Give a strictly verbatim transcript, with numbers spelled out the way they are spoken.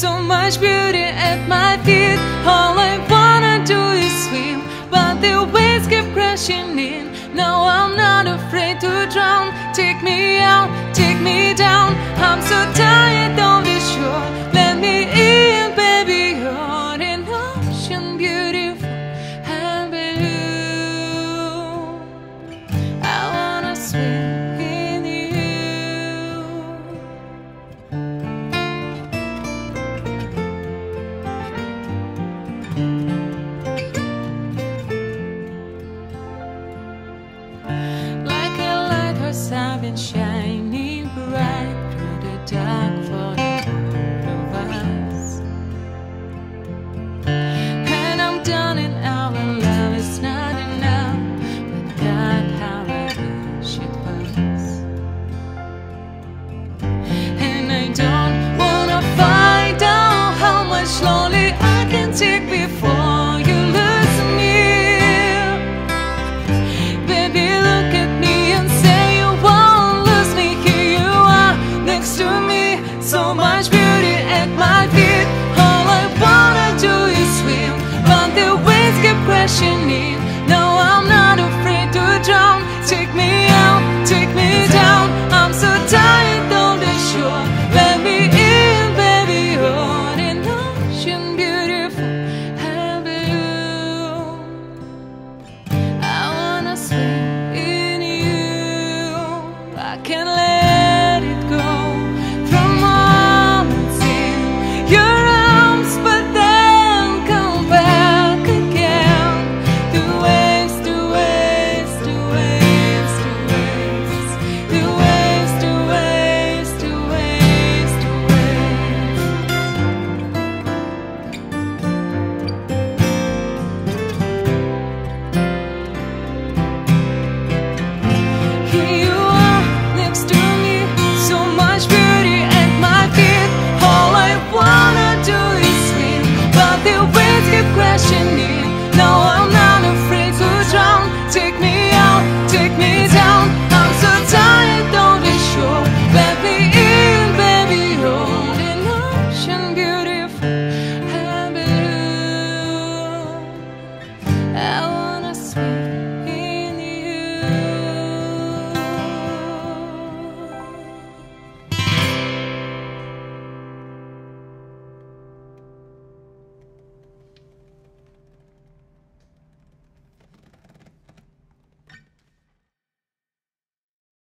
so much beauty at my feet. All I wanna do is swim, but the waves keep crashing in. Now I'm not afraid to drown. Take me out, take me down. I'm so tired, don't